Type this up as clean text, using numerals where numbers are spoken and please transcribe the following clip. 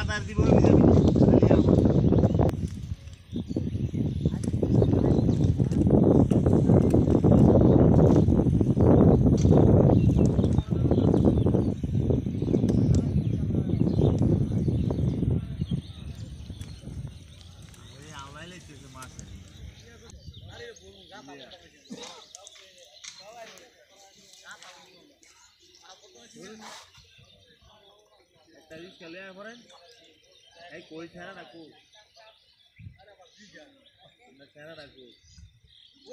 আদার দিব कोई छाना रखो छाना रखो।